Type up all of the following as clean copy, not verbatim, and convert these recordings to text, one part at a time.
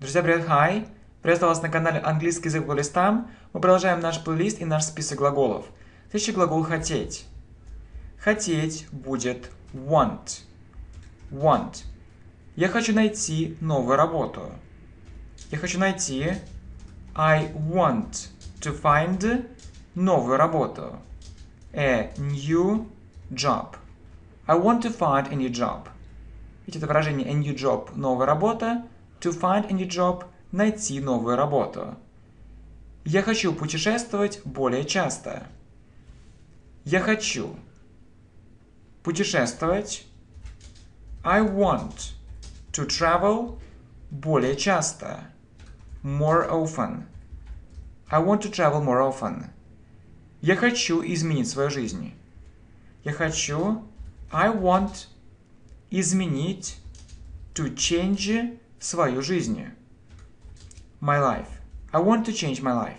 Друзья, привет, хай! Приветствую вас на канале «Английский язык по плейлистам». Мы продолжаем наш плейлист и наш список глаголов. Следующий глагол «хотеть». Хотеть будет want. Want. Я хочу найти новую работу. Я хочу найти I want to find новую работу. A new job. I want to find a new job. Видите это выражение a new job, новая работа. To find a new job, найти новую работу. Я хочу путешествовать более часто. Я хочу путешествовать. I want to travel более часто. More often. I want to travel more often. Я хочу изменить свою жизнь. Я хочу. I want изменить. To change свою жизнь. My life. I want to change my life.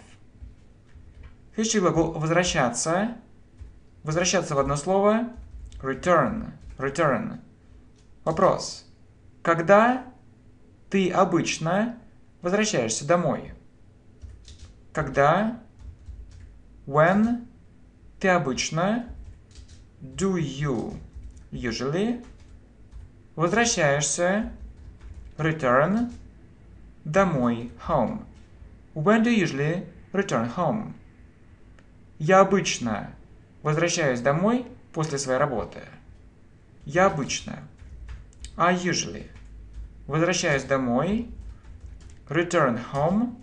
Следующий глагол возвращаться. Возвращаться в одно слово. Return. Return. Вопрос. Когда ты обычно возвращаешься домой? Когда? When ты обычно? Do you usually? Возвращаешься. Return. Домой. Home. When do you usually return home? Я обычно возвращаюсь домой после своей работы. Я обычно. I usually. Возвращаюсь домой. Return home.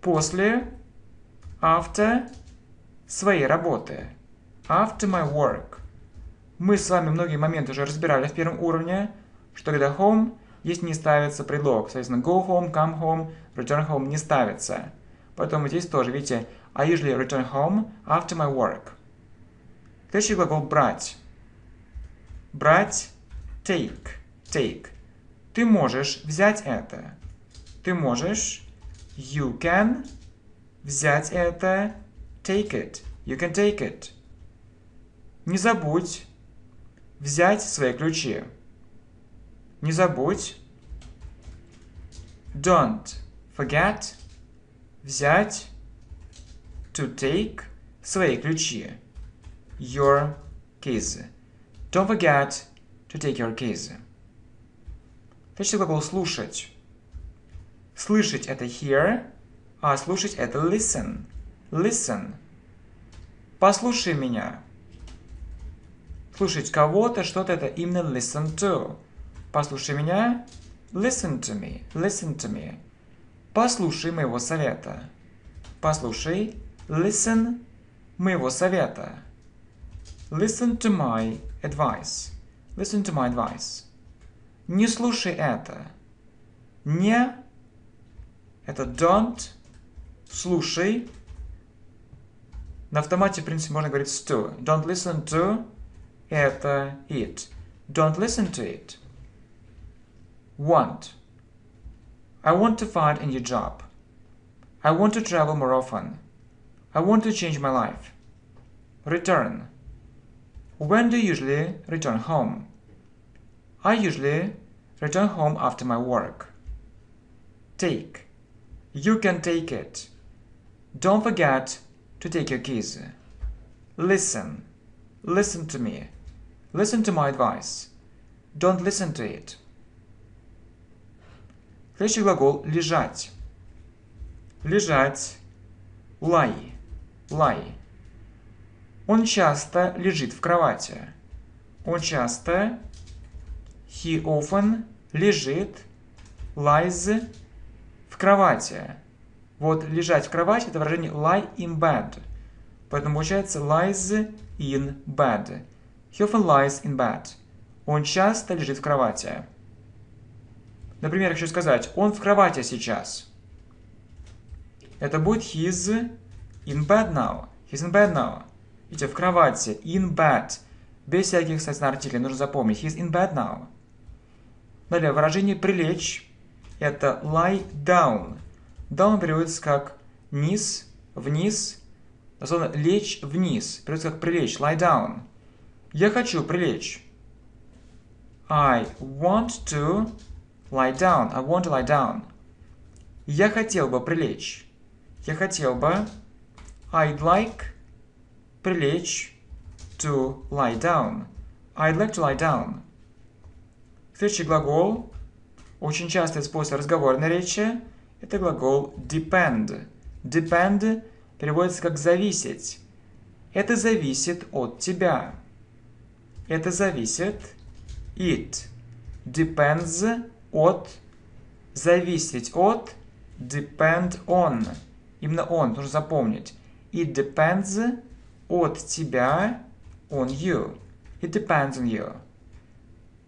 После. After. Своей работы. After my work. Мы с вами многие моменты уже разбирали в первом уровне. Что когда home, здесь не ставится предлог. Соответственно, go home, come home, return home не ставится. Поэтому здесь тоже, видите, I usually return home after my work. Следующий глагол брать. Брать, take, take. Ты можешь взять это. Ты можешь, you can, взять это, take it, you can take it. Не забудь взять свои ключи. Не забудь, don't forget, взять, to take, свои ключи, your keys. Don't forget to take your keys. Следующий глагол слушать. Слышать это hear, а слушать это listen. Listen. Послушай меня. Слушать кого-то, что-то это именно listen to. Послушай меня. Listen to me. Listen to me. Послушай моего совета. Послушай. Listen моего совета. Listen to my advice. Listen to my advice. Не слушай это. Не. Это don't. Слушай. На автомате, в принципе, можно говорить to. Don't listen to. Это it. Don't listen to it. Want. I want to find a new job. I want to travel more often. I want to change my life. Return. When do you usually return home? I usually return home after my work. Take. You can take it. Don't forget to take your keys. Listen. Listen to me. Listen to my advice. Don't listen to it. Следующий глагол лежать. Лежать. Lie. Lie. Он часто лежит в кровати. Он часто. He often лежит. Lies в кровати. Вот лежать в кровати это выражение lie in bed. Поэтому получается lies in bed. He often lies in bed. Он часто лежит в кровати. Например, я хочу сказать, он в кровати сейчас. Это будет he's in bed now. He's in bed now. Видите, в кровати, in bed. Без всяких, соответственно, артиклей, нужно запомнить. He's in bed now. Далее, выражение прилечь. Это lie down. Down переводится как низ, вниз. Дословно, лечь вниз. Переводится как прилечь, lie down. Я хочу прилечь. I want to Lie down. I want to lie down. Я хотел бы прилечь. Я хотел бы... I'd like... Прилечь. To lie down. I'd like to lie down. Следующий глагол, очень часто используется в разговорной речи, это глагол depend. Depend переводится как зависеть. Это зависит от тебя. Это зависит. It depends от. Зависеть от. Depend on. Именно on, нужно запомнить. It depends от тебя. On you. It depends on you.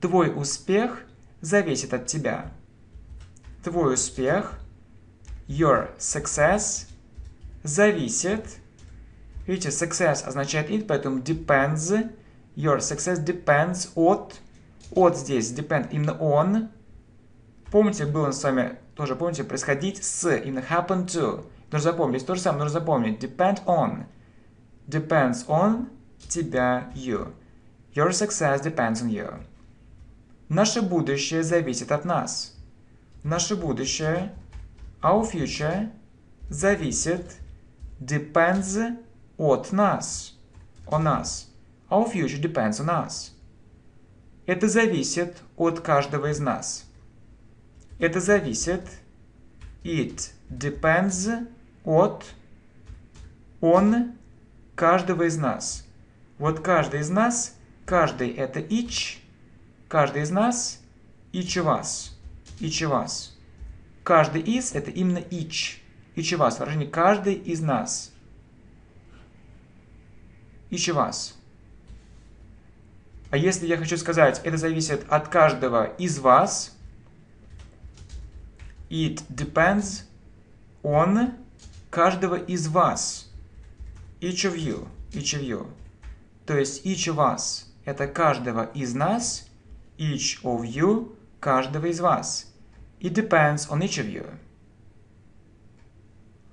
Твой успех зависит от тебя. Твой успех, your success, зависит. Видите, success означает it, поэтому depends. Your success depends от. От здесь depend именно on. Помните, было с вами тоже, помните, происходить с, именно happen to. Нужно запомнить, то же самое нужно запомнить. Depend on. Depends on тебя, you. Your success depends on you. Наше будущее зависит от нас. Наше будущее, our future, зависит, depends от нас. On us. Our future depends on us. Это зависит от каждого из нас. Это зависит, it depends от, on, каждого из нас. Вот каждый из нас, каждый это each. Каждый из нас, each of us, each of us. Каждый из, это именно each, each of us, выражение каждый из нас, each of us. А если я хочу сказать, это зависит от каждого из вас, it depends on каждого из вас, each of you, each of you. То есть each of us, это каждого из нас, each of you, каждого из вас. It depends on each of you.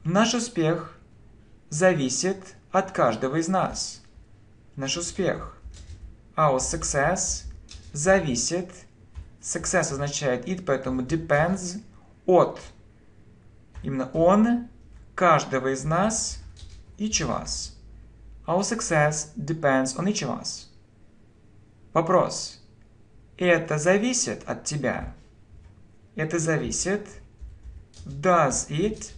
Наш успех зависит от каждого из нас. Наш успех. Our success зависит. Success означает it, поэтому depends от. Именно он каждого из нас, each of us. Our success depends on each of us. Вопрос. Это зависит от тебя. Это зависит. Does it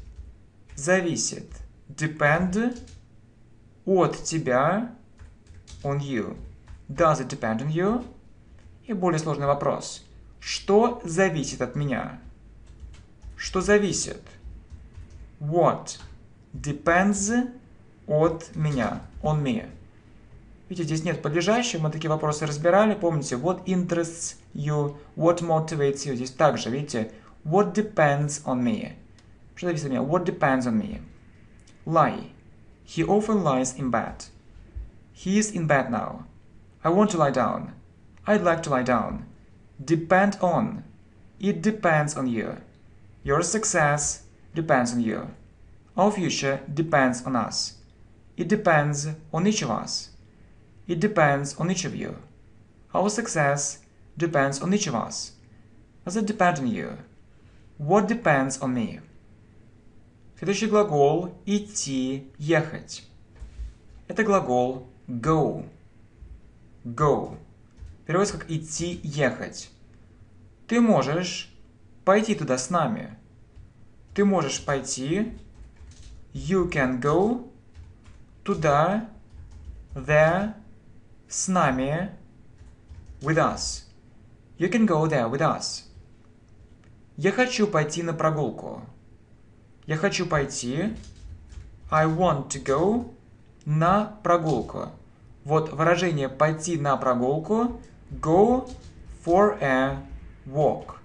зависит. Depend от тебя. On you. Does it depend on you? И более сложный вопрос. Что зависит от меня? Что зависит? What depends от меня. On me. Видите, здесь нет подлежащего, мы такие вопросы разбирали, помните, what interests you, what motivates you, здесь также, видите, what depends on me, что зависит от меня, what depends on me, lie, he often lies in bed, he is in bed now, I want to lie down, I'd like to lie down, depend on, it depends on you, your success depends on you, our future depends on us, it depends on each of us. It depends on each of you. Our success depends on each of us. Does it depend on you? What depends on me? Следующий глагол идти, ехать. Это глагол go. Go. Переводится как идти, ехать. Ты можешь пойти туда с нами. Ты можешь пойти. You can go. Туда. There. С нами, with us. You can go there with us. Я хочу пойти на прогулку. Я хочу пойти. I want to go на прогулку. Вот выражение пойти на прогулку. Go for a walk.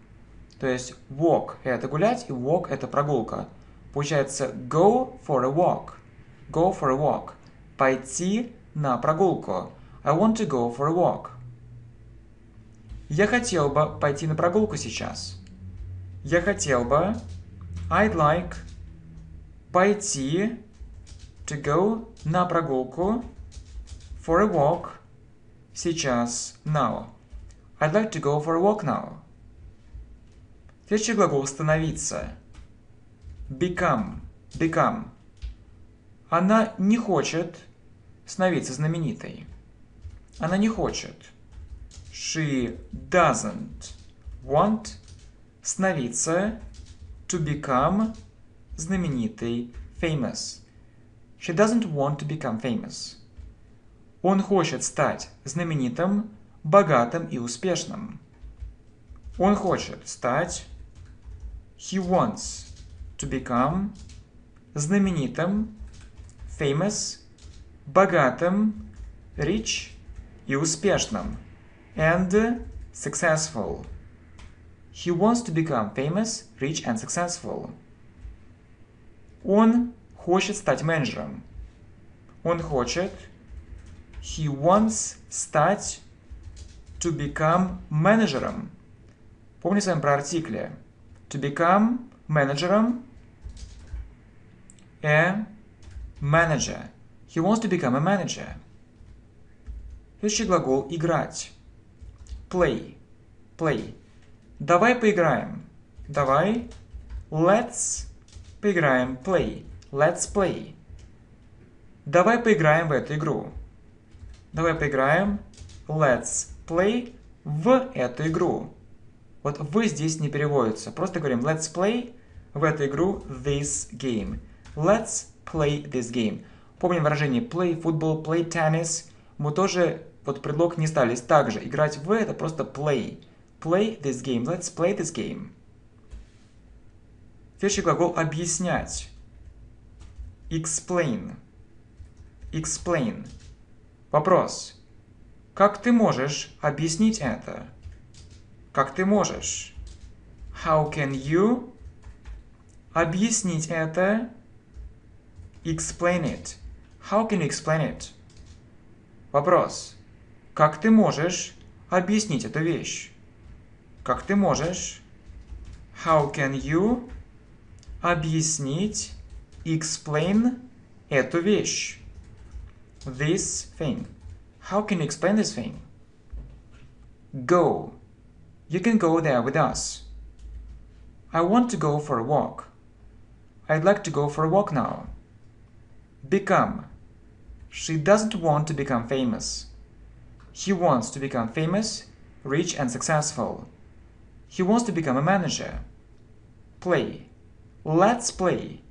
То есть walk это гулять и walk это прогулка. Получается go for a walk. Go for a walk. Пойти на прогулку. I want to go for a walk. Я хотел бы пойти на прогулку сейчас. Я хотел бы. I'd like пойти to go на прогулку for a walk сейчас now. I'd like to go for a walk now. Следующий глагол «становиться». Become. Become. Она не хочет становиться знаменитой. Она не хочет. She doesn't want становиться, to become, знаменитой, famous. She doesn't want to become famous. Он хочет стать знаменитым, богатым и успешным. Он хочет стать, he wants to become, знаменитым, famous, богатым, rich и успешным, and successful. He wants to become famous, rich and successful. Он хочет стать менеджером. Он хочет, he wants стать, to become менеджером. Помни с вами про артикли. To become менеджером, a manager. He wants to become a manager. Следующий глагол играть. Play. Play. Давай поиграем. Давай. Let's поиграем. Play. Let's play. Давай поиграем в эту игру. Давай поиграем. Let's play в эту игру. Вот «в» здесь не переводится. Просто говорим «let's play» в эту игру «this game». «Let's play this game». Помним выражение «play football», «play tennis». Мы тоже вот предлог не стали. Также играть «в» — это просто «play». «Play this game», «let's play this game». Следующий глагол «объяснять». «Explain». «Explain». Вопрос. Как ты можешь объяснить это? Как ты можешь? How can you? Объяснить это. Explain it. How can you explain it? Вопрос. Как ты можешь объяснить эту вещь? Как ты можешь? How can you? Объяснить. Explain эту вещь. This thing. How can you explain this thing? Go. You can go there with us. I want to go for a walk. I'd like to go for a walk now. Become. She doesn't want to become famous. He wants to become famous, rich and successful. He wants to become a manager. Play. Let's play.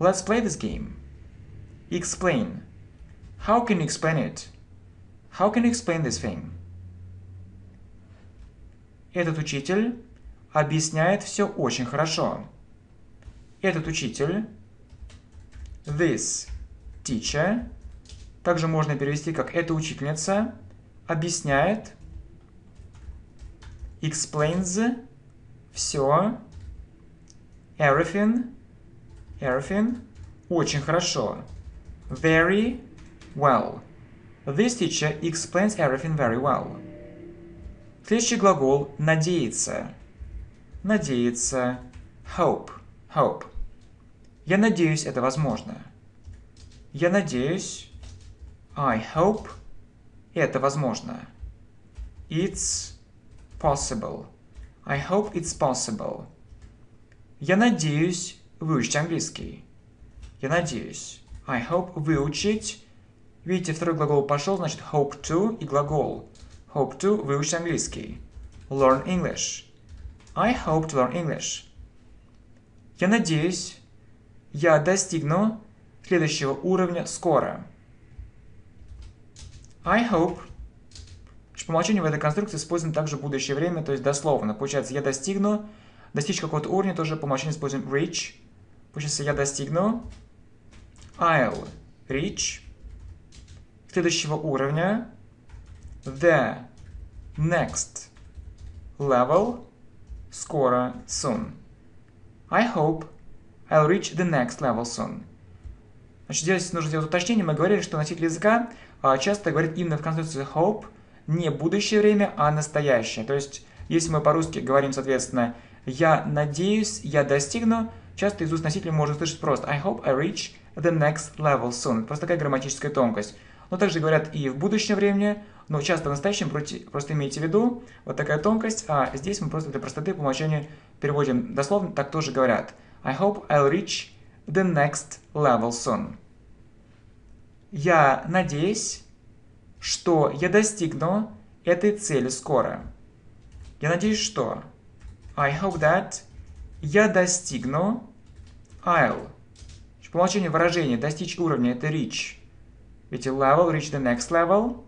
Let's play this game. Explain. How can you explain it? How can you explain this thing? Этот учитель объясняет все очень хорошо. Этот учитель, this teacher, также можно перевести как эта учительница, объясняет, explains, все, everything, everything, очень хорошо, very well. This teacher explains everything very well. Следующий глагол «надеяться». Надеяться. Hope. Hope. Я надеюсь, это возможно. Я надеюсь. I hope. Это возможно. It's possible. I hope it's possible. Я надеюсь выучить английский. Я надеюсь. I hope выучить. Видите, второй глагол пошел, значит hope to и глагол. Hope to выучить английский. Learn English. I hope to learn English. Я надеюсь, я достигну следующего уровня скоро. I hope. По умолчанию в этой конструкции используем также будущее время, то есть дословно. Получается, я достигну. Достичь какого-то уровня тоже по умолчанию используем reach. Получается, я достигну. I'll reach. Следующего уровня. The next level, скоро, soon. I hope I'll reach the next level soon. Значит, здесь нужно сделать уточнение. Мы говорили, что носитель языка часто говорит именно в конструкции hope не будущее время, а настоящее. То есть, если мы по-русски говорим, соответственно, я надеюсь, я достигну, часто из уст носителя можно услышать просто I hope I reach the next level soon. Просто такая грамматическая тонкость. Но также говорят и в будущем времени, Но часто в настоящем просто имейте в виду вот такая тонкость, а здесь мы просто для простоты по умолчанию переводим дословно, так тоже говорят. I hope I'll reach the next level soon. Я надеюсь, что я достигну этой цели скоро. Я надеюсь, что I hope that я достигну I'll. По умолчанию выражение достичь уровня это reach. Ведь level, reach the next level.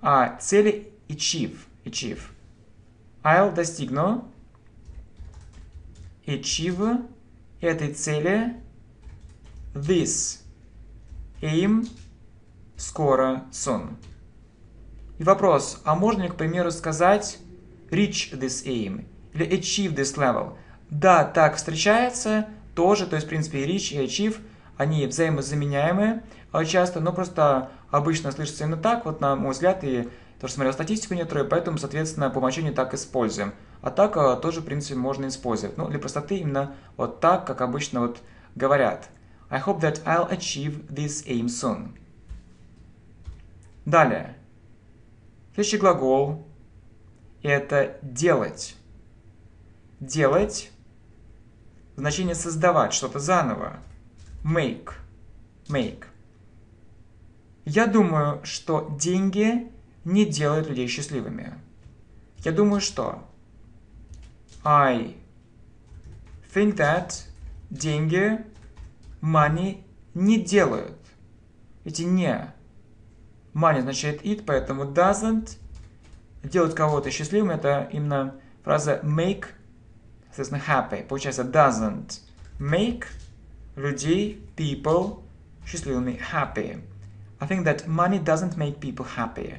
А цели achieve. I'll достигну achieve этой цели this aim скоро soon. И вопрос, а можно ли, к примеру, сказать reach this aim или achieve this level? Да, так встречается тоже, то есть, в принципе, и reach, и achieve, они взаимозаменяемые часто, но просто обычно слышится именно так, вот на мой взгляд, и то, что смотрел статистику некоторую, поэтому, соответственно, по умолчанию так используем. А так тоже, в принципе, можно использовать. Ну, для простоты именно вот так, как обычно вот говорят. I hope that I'll achieve this aim soon. Далее. Следующий глагол – это делать. Делать – значение создавать что-то заново. Make. Я думаю, что деньги не делают людей счастливыми. Я думаю, что I think that деньги, money, не делают. Ведь не. Money означает it, поэтому doesn't. Делать кого-то счастливым – это именно фраза make, соответственно, happy. Получается, doesn't make людей, people, счастливыми, happy. I think that money doesn't make people happy.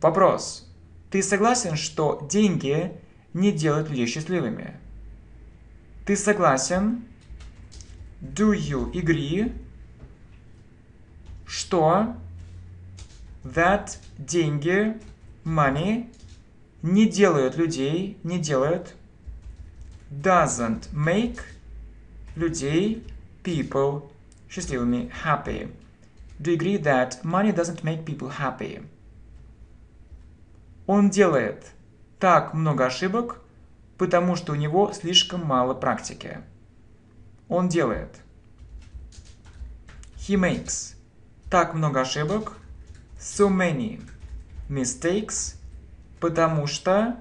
Вопрос. Ты согласен, что деньги не делают людей счастливыми? Ты согласен? Do you agree? Что? That деньги, money, не делают людей, не делают. Doesn't make людей, people, счастливыми, happy. Do you agree that money doesn't make people happy? Он делает так много ошибок, потому что у него слишком мало практики. Он делает. He makes так много ошибок, so many mistakes, потому что,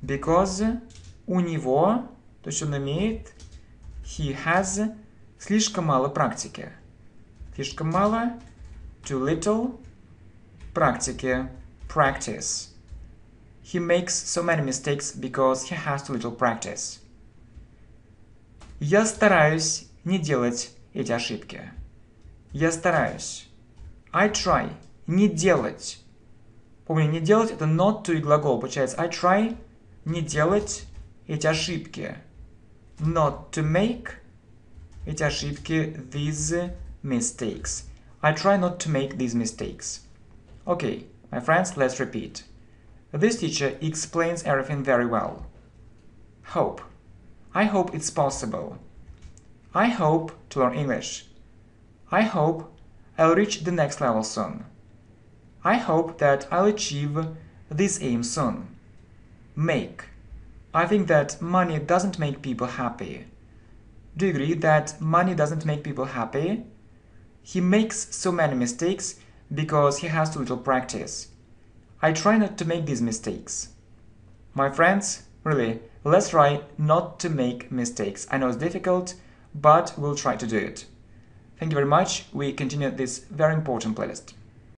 because у него, то есть он имеет, he has слишком мало практики. Слишком мало, too little, практики, practice. He makes so many mistakes because he has too little practice. Я стараюсь не делать эти ошибки. Я стараюсь. I try. Не делать. Помни, не делать это not to и глагол. Получается, I try не делать эти ошибки. Not to make эти ошибки, these mistakes. I try not to make these mistakes. Okay, my friends, let's repeat. This teacher explains everything very well. Hope. I hope it's possible. I hope to learn English. I hope I'll reach the next level soon. I hope that I'll achieve this aim soon. Make. I think that money doesn't make people happy. Do you agree that money doesn't make people happy? He makes so many mistakes because he has too little practice. I try not to make these mistakes. My friends, really, let's try not to make mistakes. I know it's difficult, but we'll try to do it. Thank you very much. We continue this very important playlist.